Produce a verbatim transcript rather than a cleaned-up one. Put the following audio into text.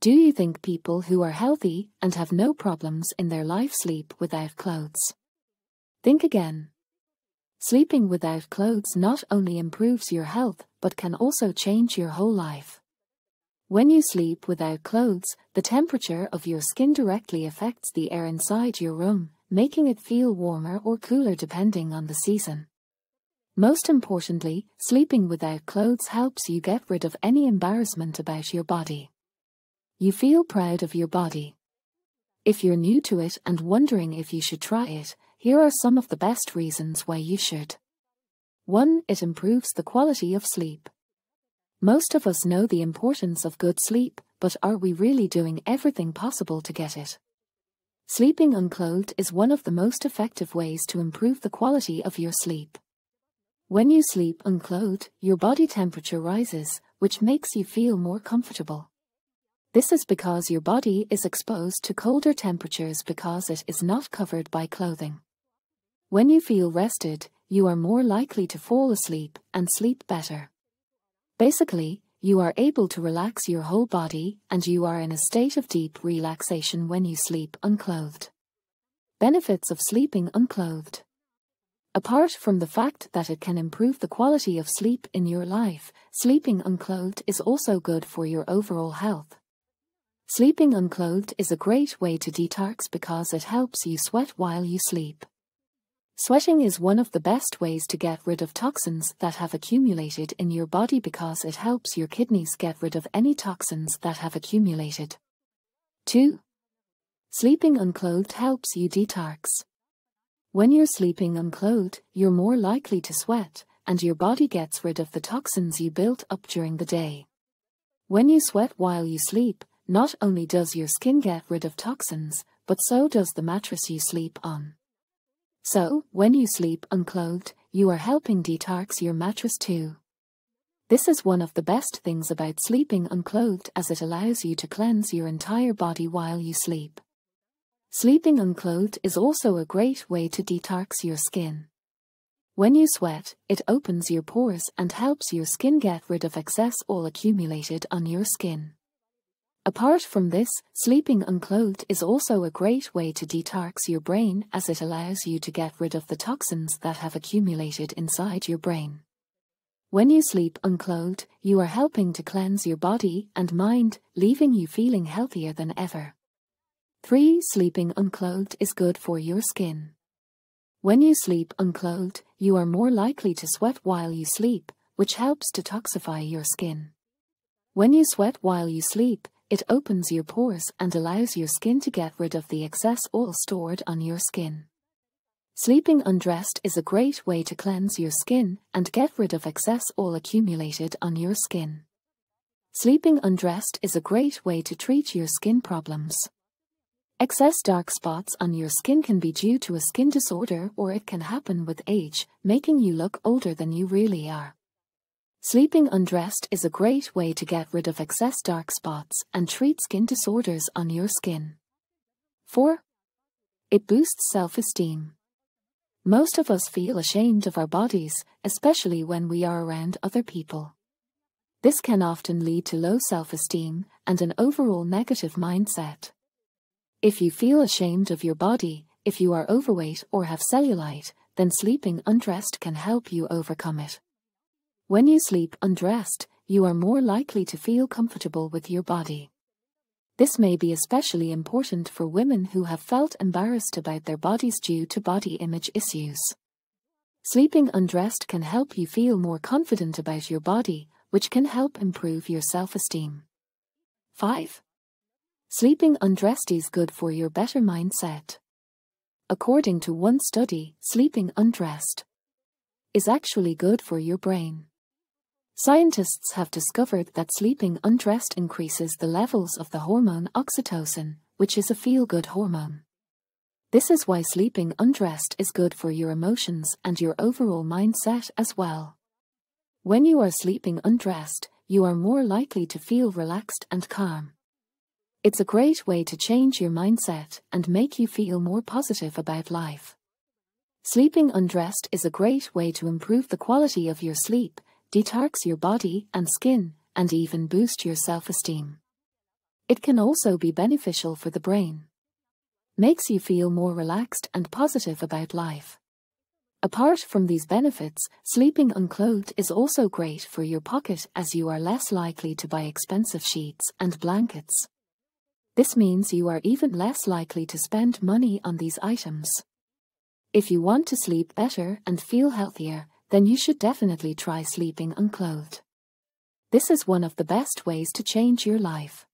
Do you think people who are healthy and have no problems in their life sleep without clothes? Think again. Sleeping without clothes not only improves your health, but can also change your whole life. When you sleep without clothes, the temperature of your skin directly affects the air inside your room, making it feel warmer or cooler depending on the season. Most importantly, sleeping without clothes helps you get rid of any embarrassment about your body. You feel proud of your body. If you're new to it and wondering if you should try it, here are some of the best reasons why you should. one It improves the quality of sleep. Most of us know the importance of good sleep, but are we really doing everything possible to get it? Sleeping unclothed is one of the most effective ways to improve the quality of your sleep. When you sleep unclothed, your body temperature rises, which makes you feel more comfortable. This is because your body is exposed to colder temperatures because it is not covered by clothing. When you feel rested, you are more likely to fall asleep and sleep better. Basically, you are able to relax your whole body and you are in a state of deep relaxation when you sleep unclothed. Benefits of sleeping unclothed. Apart from the fact that it can improve the quality of sleep in your life, sleeping unclothed is also good for your overall health. Sleeping unclothed is a great way to detox because it helps you sweat while you sleep. Sweating is one of the best ways to get rid of toxins that have accumulated in your body because it helps your kidneys get rid of any toxins that have accumulated. two Sleeping unclothed helps you detox. When you're sleeping unclothed, you're more likely to sweat, and your body gets rid of the toxins you built up during the day. When you sweat while you sleep, not only does your skin get rid of toxins, but so does the mattress you sleep on. So, when you sleep unclothed, you are helping detox your mattress too. This is one of the best things about sleeping unclothed as it allows you to cleanse your entire body while you sleep. Sleeping unclothed is also a great way to detox your skin. When you sweat, it opens your pores and helps your skin get rid of excess oil accumulated on your skin. Apart from this, sleeping unclothed is also a great way to detox your brain as it allows you to get rid of the toxins that have accumulated inside your brain. When you sleep unclothed, you are helping to cleanse your body and mind, leaving you feeling healthier than ever. three Sleeping unclothed is good for your skin. When you sleep unclothed, you are more likely to sweat while you sleep, which helps detoxify your skin. When you sweat while you sleep, it opens your pores and allows your skin to get rid of the excess oil stored on your skin. Sleeping undressed is a great way to cleanse your skin and get rid of excess oil accumulated on your skin. Sleeping undressed is a great way to treat your skin problems. Excess dark spots on your skin can be due to a skin disorder or it can happen with age, making you look older than you really are. Sleeping undressed is a great way to get rid of excess dark spots and treat skin disorders on your skin. four It boosts self-esteem. Most of us feel ashamed of our bodies, especially when we are around other people. This can often lead to low self-esteem and an overall negative mindset. If you feel ashamed of your body, if you are overweight or have cellulite, then sleeping undressed can help you overcome it. When you sleep undressed, you are more likely to feel comfortable with your body. This may be especially important for women who have felt embarrassed about their bodies due to body image issues. Sleeping undressed can help you feel more confident about your body, which can help improve your self-esteem. five Sleeping undressed is good for your better mindset. According to one study, sleeping undressed is actually good for your brain. Scientists have discovered that sleeping undressed increases the levels of the hormone oxytocin, which is a feel-good hormone. This is why sleeping undressed is good for your emotions and your overall mindset as well. When you are sleeping undressed, you are more likely to feel relaxed and calm. It's a great way to change your mindset and make you feel more positive about life. Sleeping undressed is a great way to improve the quality of your sleep, detox your body and skin, and even boost your self-esteem. It can also be beneficial for the brain. Makes you feel more relaxed and positive about life. Apart from these benefits, sleeping unclothed is also great for your pocket, as you are less likely to buy expensive sheets and blankets. This means you are even less likely to spend money on these items. If you want to sleep better and feel healthier, then you should definitely try sleeping unclothed. This is one of the best ways to change your life.